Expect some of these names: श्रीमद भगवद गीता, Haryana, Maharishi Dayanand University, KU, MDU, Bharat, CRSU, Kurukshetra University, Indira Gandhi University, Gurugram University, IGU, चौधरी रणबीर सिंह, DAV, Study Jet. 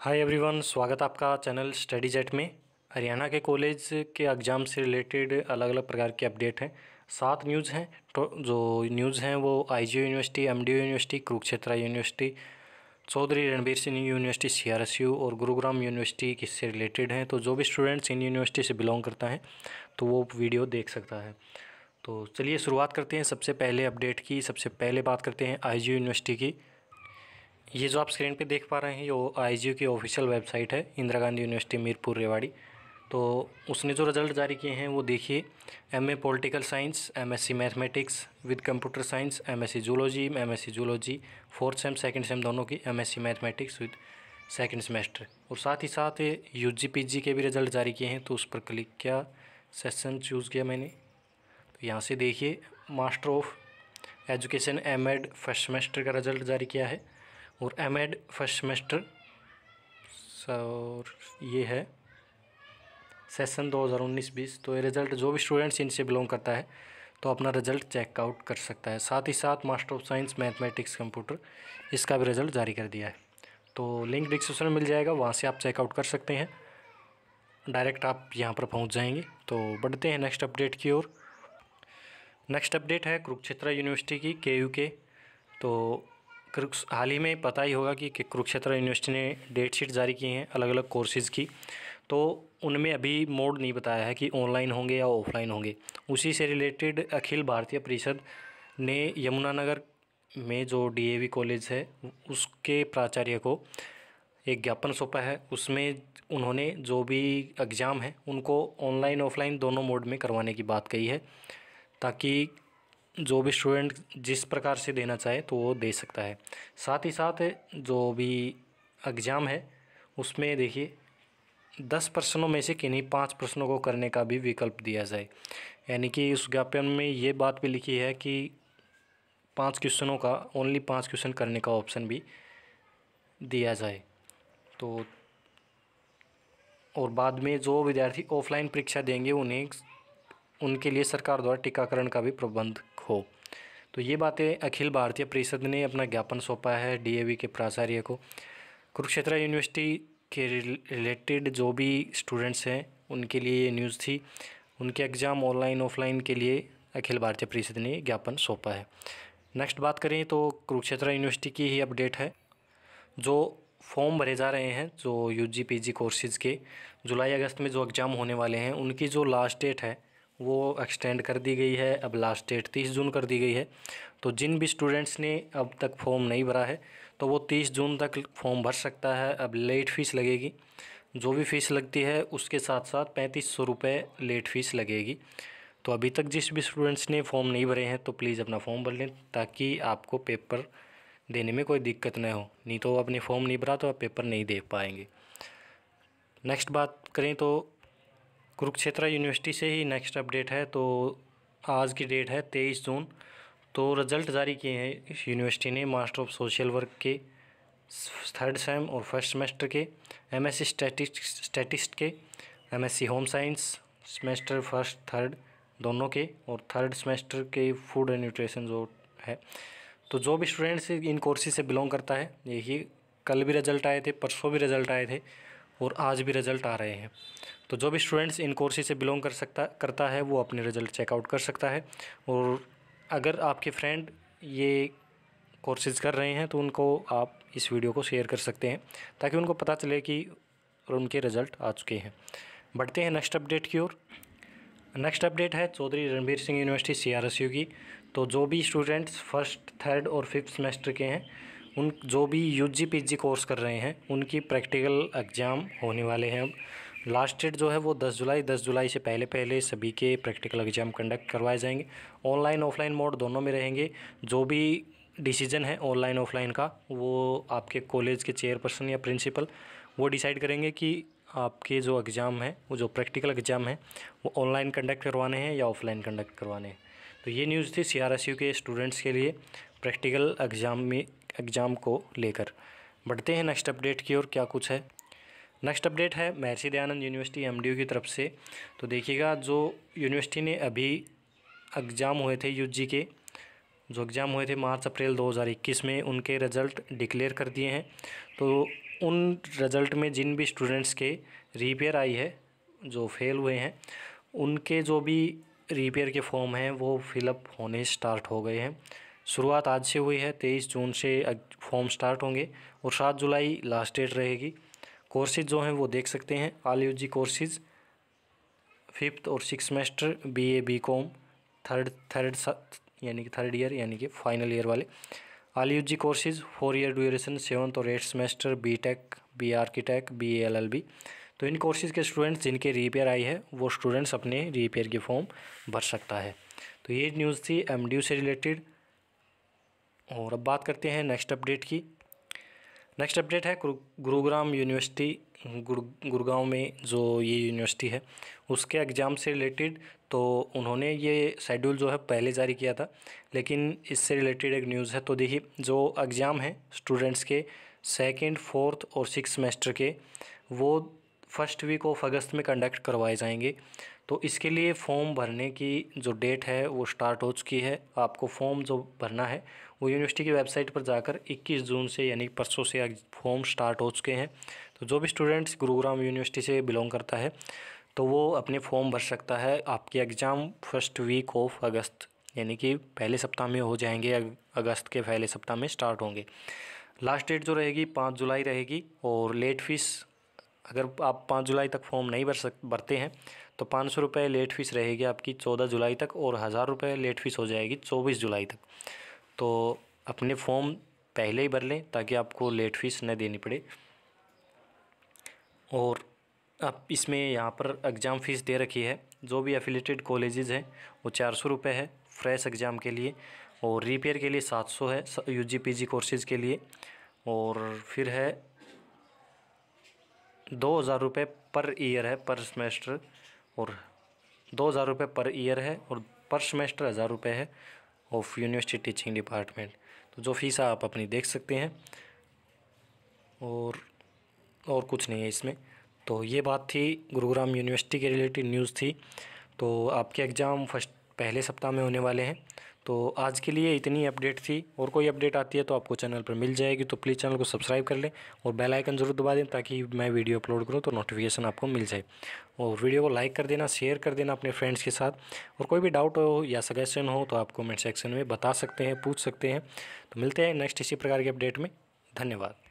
Hi everyone, स्वागत आपका channel study jet में। हरियाणा के कॉलेज के एग्ज़ाम से रिलेटेड अलग अलग प्रकार के अपडेट हैं। 7 न्यूज़ हैं। तो जो न्यूज़ हैं वो IGU university, MDU university, Kurukshetra university, चौधरी रणबीर सिंह university CRSU और गुरुग्राम यूनिवर्सिटी किससे रिलेटेड हैं। तो जो भी स्टूडेंट्स इन यूनिवर्सिटी से बिलोंग करता है तो वो वीडियो देख सकता है। तो चलिए शुरुआत करते हैं सबसे पहले अपडेट की। सबसे पहले बात करते हैं IGU यूनिवर्सिटी की। ये जो आप स्क्रीन पे देख पा रहे हैं वो IGU की ऑफिशियल वेबसाइट है, इंदिरा गांधी यूनिवर्सिटी मीरपुर रेवाड़ी। तो उसने जो रिज़ल्ट जारी किए हैं वो देखिए। MA political science, MSc mathematics with computer science, MSc zoology 4th sem 2nd sem दोनों की, MSc mathematics with 2nd semester. और साथ ही साथ UG PG के भी रिज़ल्ट जारी किए हैं। तो उस पर क्लिक किया, सेशन चूज़ किया मैंने। तो यहाँ से देखिए master of education M.Ed 1st semester का रिज़ल्ट जारी किया है और M.Ed 1st सेमेस्टर और ये है सेशन 2019-20। तो ये रिज़ल्ट जो भी स्टूडेंट्स इनसे बिलोंग करता है तो अपना रिज़ल्ट चेकआउट कर सकता है। साथ ही साथ master of science mathematics computer इसका भी रिज़ल्ट जारी कर दिया है। तो लिंक डिस्क्रिप्शन में मिल जाएगा, वहाँ से आप चेकआउट कर सकते हैं, डायरेक्ट आप यहाँ पर पहुँच जाएंगे। तो बढ़ते हैं नेक्स्ट अपडेट की ओर। नेक्स्ट अपडेट है कुरुक्षेत्रा यूनिवर्सिटी की, KU के। तो हाल ही में पता ही होगा कि कुरुक्षेत्र यूनिवर्सिटी ने डेट शीट जारी किए हैं अलग अलग कोर्सेज़ की। तो उनमें अभी मोड नहीं बताया है कि ऑनलाइन होंगे या ऑफलाइन होंगे। उसी से रिलेटेड अखिल भारतीय परिषद ने यमुनानगर में जो DAV कॉलेज है उसके प्राचार्य को एक ज्ञापन सौंपा है। उसमें उन्होंने जो भी एग्ज़ाम है उनको ऑनलाइन ऑफलाइन दोनों मोड में करवाने की बात कही है, ताकि जो भी स्टूडेंट जिस प्रकार से देना चाहे तो वो दे सकता है। साथ ही साथ जो भी एग्ज़ाम है उसमें देखिए 10 प्रश्नों में से किन्हीं 5 प्रश्नों को करने का भी विकल्प दिया जाए। यानी कि उस ज्ञापन में ये बात भी लिखी है कि 5 क्वेश्चनों का, ओनली 5 क्वेश्चन करने का ऑप्शन भी दिया जाए। तो और बाद में जो विद्यार्थी ऑफलाइन परीक्षा देंगे उनके लिए सरकार द्वारा टीकाकरण का भी प्रबंध हो। तो ये बातें अखिल भारतीय परिषद ने अपना ज्ञापन सौंपा है DAV के प्राचार्य को। कुरुक्षेत्रा यूनिवर्सिटी के रिलेटेड जो भी स्टूडेंट्स हैं उनके लिए ये न्यूज़ थी। उनके एग्ज़ाम ऑनलाइन ऑफलाइन के लिए अखिल भारतीय परिषद ने ज्ञापन सौंपा है। नेक्स्ट बात करें तो कुरुक्षेत्रा यूनिवर्सिटी की ही अपडेट है। जो फॉर्म भरे जा रहे हैं जो UG PG कोर्सेज़ के जुलाई अगस्त में जो एग्ज़ाम होने वाले हैं उनकी जो लास्ट डेट है वो एक्सटेंड कर दी गई है। अब लास्ट डेट 30 जून कर दी गई है। तो जिन भी स्टूडेंट्स ने अब तक फॉर्म नहीं भरा है तो वो 30 जून तक फॉर्म भर सकता है। अब लेट फ़ीस लगेगी, जो भी फ़ीस लगती है उसके साथ साथ 3500 रुपये लेट फ़ीस लगेगी। तो अभी तक जिस भी स्टूडेंट्स ने फॉर्म नहीं भरे हैं तो प्लीज़ अपना फॉर्म भर लें, ताकि आपको पेपर देने में कोई दिक्कत ना हो। नहीं तो आपने फॉर्म नहीं भरा तो आप पेपर नहीं दे पाएंगे। नेक्स्ट बात करें तो कुरुक्षेत्रा यूनिवर्सिटी से ही नेक्स्ट अपडेट है। तो आज की डेट है 23 जून। तो रिज़ल्ट जारी किए हैं इस यूनिवर्सिटी ने मास्टर ऑफ सोशल वर्क के 3rd सेम और 1st सेमेस्टर के, MSc स्टैटिस्ट के, MSc home science semester 1st 3rd दोनों के और 3rd सेमेस्टर के फूड एंड न्यूट्रिशन जो है। तो जो भी स्टूडेंट्स इन कोर्सेज से बिलोंग करता है, यही कल भी रिज़ल्ट आए थे, परसों भी रिज़ल्ट आए थे और आज भी रिज़ल्ट आ रहे हैं। तो जो भी स्टूडेंट्स इन कोर्सेज से बिलोंग करता है वो अपने रिज़ल्ट चेकआउट कर सकता है। और अगर आपके फ्रेंड ये कोर्सेज़ कर रहे हैं तो उनको आप इस वीडियो को शेयर कर सकते हैं, ताकि उनको पता चले कि उनके रिज़ल्ट आ चुके हैं। बढ़ते हैं नेक्स्ट अपडेट की ओर। नेक्स्ट अपडेट है चौधरी रणबीर सिंह यूनिवर्सिटी CRSU की। तो जो भी स्टूडेंट्स 1st 3rd और 5th सेमेस्टर के हैं, उन जो भी UG PG कोर्स कर रहे हैं उनकी प्रैक्टिकल एग्ज़ाम होने वाले हैं। अब लास्ट डेट जो है वो 10 जुलाई। 10 जुलाई से पहले सभी के प्रैक्टिकल एग्ज़ाम कंडक्ट करवाए जाएंगे। ऑनलाइन ऑफलाइन मोड दोनों में रहेंगे। जो भी डिसीजन है ऑनलाइन ऑफलाइन का वो आपके कॉलेज के चेयरपर्सन या प्रिंसिपल वो डिसाइड करेंगे कि आपके जो एग्ज़ाम हैं, वो जो प्रैक्टिकल एग्ज़ाम है वो ऑनलाइन कंडक्ट करवाने हैं या ऑफलाइन कंडक्ट करवाने हैं। तो ये न्यूज़ थी CRSU के स्टूडेंट्स के लिए प्रैक्टिकल एग्ज़ाम को लेकर। बढ़ते हैं नेक्स्ट अपडेट की ओर, क्या कुछ है। नेक्स्ट अपडेट है महर्षि दयानंद यूनिवर्सिटी MDU की तरफ से। तो देखिएगा जो यूनिवर्सिटी ने अभी एग्ज़ाम हुए थे UG के, जो एग्ज़ाम हुए थे मार्च अप्रैल 2021 में, उनके रिज़ल्ट डिक्लेयर कर दिए हैं। तो उन रिज़ल्ट में जिन भी स्टूडेंट्स के रिपेयर आई है, जो फेल हुए हैं, उनके जो भी रिपेयर के फॉर्म हैं वो फिलअप होने स्टार्ट हो गए हैं। शुरुआत आज से हुई है, 23 जून से फॉर्म स्टार्ट होंगे और 7 जुलाई लास्ट डेट रहेगी। कोर्सेज जो हैं वो देख सकते हैं, ऑल यूजी कोर्सेज 5th और 6th semester, BA BCom third year यानी कि फाइनल ईयर वाले all UG courses 4 year duration 7th और 8th semester, BTech, B architect, BA LLB। तो इन कोर्सेज़ के स्टूडेंट्स जिनके रिपेयर आई है वो स्टूडेंट्स अपने रिपेयर के फॉर्म भर सकता है। तो ये न्यूज़ थी MDU से रिलेटेड। और अब बात करते हैं नेक्स्ट अपडेट की। नेक्स्ट अपडेट है गुरुग्राम यूनिवर्सिटी, गुड़गांव में जो ये यूनिवर्सिटी है उसके एग्ज़ाम से रिलेटेड। तो उन्होंने ये शेड्यूल जो है पहले जारी किया था, लेकिन इससे रिलेटेड एक न्यूज़ है। तो देखिए, जो एग्ज़ाम है स्टूडेंट्स के 2nd, 4th और 6th सेमेस्टर के, वो 1st वीक ऑफ अगस्त में कंडक्ट करवाए जाएंगे। तो इसके लिए फॉर्म भरने की जो डेट है वो स्टार्ट हो चुकी है। आपको फॉर्म जो भरना है वो यूनिवर्सिटी की वेबसाइट पर जाकर 21 जून से यानी परसों से फॉर्म स्टार्ट हो चुके हैं। तो जो भी स्टूडेंट्स गुरुग्राम यूनिवर्सिटी से बिलोंग करता है तो वो अपने फॉर्म भर सकता है। आपके एग्ज़ाम 1st वीक ऑफ अगस्त यानी कि पहले सप्ताह में हो जाएंगे, अगस्त के पहले सप्ताह में स्टार्ट होंगे। लास्ट डेट जो रहेगी 5 जुलाई रहेगी। और लेट फीस, अगर आप 5 जुलाई तक फॉर्म नहीं भरते हैं तो 500 रुपये लेट फीस रहेगी आपकी 14 जुलाई तक, और 1000 रुपये लेट फीस हो जाएगी 24 जुलाई तक। तो अपने फॉर्म पहले ही भर लें ताकि आपको लेट फीस न देनी पड़े। और आप इसमें यहाँ पर एग्ज़ाम फ़ीस दे रखी है, जो भी एफिलेटेड कॉलेजेस हैं वो 400 रुपये है फ्रेश एग्ज़ाम के लिए, और रिपेयर के लिए 700 है UG PG कोर्सेज़ के लिए, और फिर है 2000 रुपये पर ईयर है पर सेमेस्टर, और 2000 रुपये पर ईयर है, और पर सेमेस्टर 1000 रुपये है ऑफ यूनिवर्सिटी टीचिंग डिपार्टमेंट। तो जो फ़ीस आप अपनी देख सकते हैं, और कुछ नहीं है इसमें। तो ये बात थी गुरुग्राम यूनिवर्सिटी के रिलेटेड न्यूज़ थी। तो आपके एग्ज़ाम पहले सप्ताह में होने वाले हैं। तो आज के लिए इतनी अपडेट थी, और कोई अपडेट आती है तो आपको चैनल पर मिल जाएगी। तो प्लीज़ चैनल को सब्सक्राइब कर लें और बेल आइकन ज़रूर दबा दें ताकि मैं वीडियो अपलोड करूं तो नोटिफिकेशन आपको मिल जाए। और वीडियो को लाइक कर देना, शेयर कर देना अपने फ्रेंड्स के साथ। और कोई भी डाउट हो या सजेशन हो तो आप कमेंट सेक्शन में बता सकते हैं, पूछ सकते हैं। तो मिलते हैं नेक्स्ट इसी प्रकार के अपडेट में। धन्यवाद।